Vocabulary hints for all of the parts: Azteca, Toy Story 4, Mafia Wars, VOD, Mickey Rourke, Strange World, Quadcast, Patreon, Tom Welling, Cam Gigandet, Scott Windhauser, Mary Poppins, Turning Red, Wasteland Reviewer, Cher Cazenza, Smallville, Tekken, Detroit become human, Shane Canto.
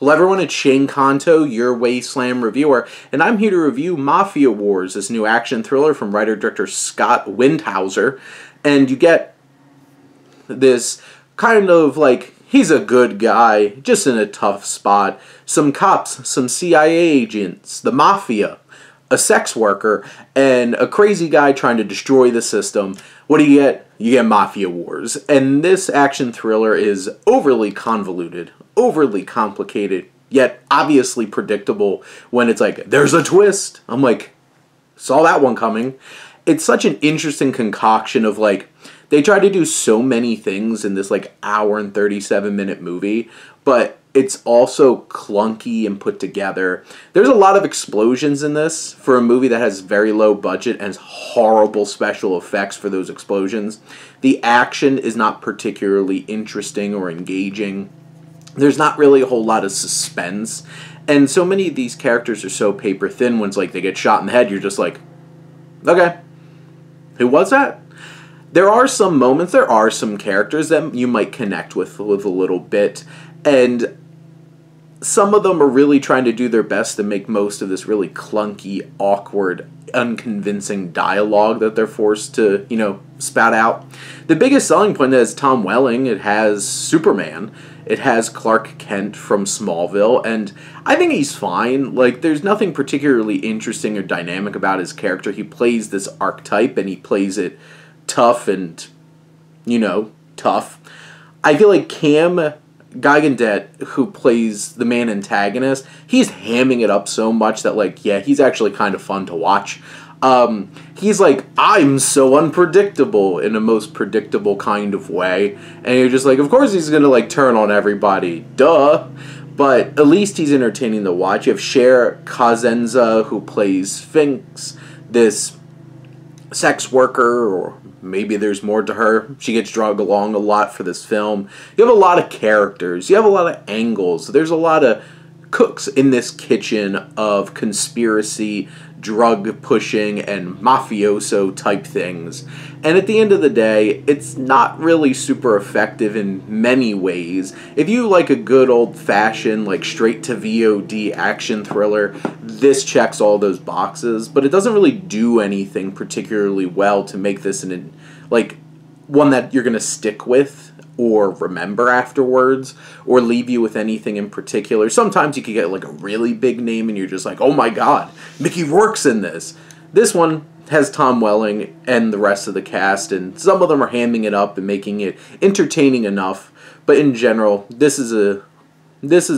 Hello everyone, it's Shane Canto, your Wasteland Reviewer, and I'm here to review Mafia Wars, this new action thriller from writer-director Scott Windhauser. And you get this kind of, like, he's a good guy, just in a tough spot. Some cops, some CIA agents, the Mafia, a sex worker, and a crazy guy trying to destroy the system. What do you get? You get Mafia Wars. And this action thriller is overly convoluted, overly complicated, yet obviously predictable when it's like, there's a twist. I'm like, saw that one coming. It's such an interesting concoction of, like, they try to do so many things in this, like, hour and 37-minute movie, but it's also clunky and put together. There's a lot of explosions in this for a movie that has very low budget and has horrible special effects for those explosions. The action is not particularly interesting or engaging. There's not really a whole lot of suspense. And so many of these characters are so paper thin, when it's like they get shot in the head, you're just like, okay, who was that? There are some moments, there are some characters that you might connect with a little bit. And some of them are really trying to do their best to make most of this really clunky, awkward, unconvincing dialogue that they're forced to, you know, spout out. The biggest selling point is Tom Welling. It has Superman. It has Clark Kent from Smallville, and I think he's fine. Like, there's nothing particularly interesting or dynamic about his character. He plays this archetype, and he plays it tough and, you know, tough. I feel like Cam Gigandet, who plays the main antagonist, he's hamming it up so much that, like, yeah, he's actually kind of fun to watch. He's like, I'm so unpredictable, in a most predictable kind of way. And you're just like, of course he's gonna, like, turn on everybody, duh. But at least he's entertaining to watch. You have Cher Cazenza, who plays Sphinx, this sex worker, or maybe there's more to her. She gets dragged along a lot for this film. You have a lot of characters. You have a lot of angles. There's a lot of cooks in this kitchen of conspiracy, drug pushing, and mafioso type things. And at the end of the day, it's not really super effective in many ways. If you like a good old-fashioned, like, straight-to-VOD action thriller, this checks all those boxes, but it doesn't really do anything particularly well to make this an, like, one that you're going to stick with or remember afterwards or leave you with anything in particular. Sometimes you could get, like, a really big name and you're just like, oh my god, Mickey Rourke's in this. This one has Tom Welling and the rest of the cast, and some of them are hamming it up and making it entertaining enough, but in general, this is a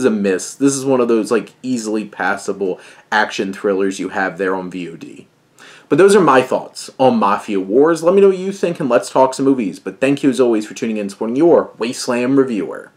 miss. This is one of those, like, easily passable action thrillers you have there on VOD. But those are my thoughts on Mafia Wars. Let me know what you think, and let's talk some movies. But thank you, as always, for tuning in and supporting your Wasteland Reviewer.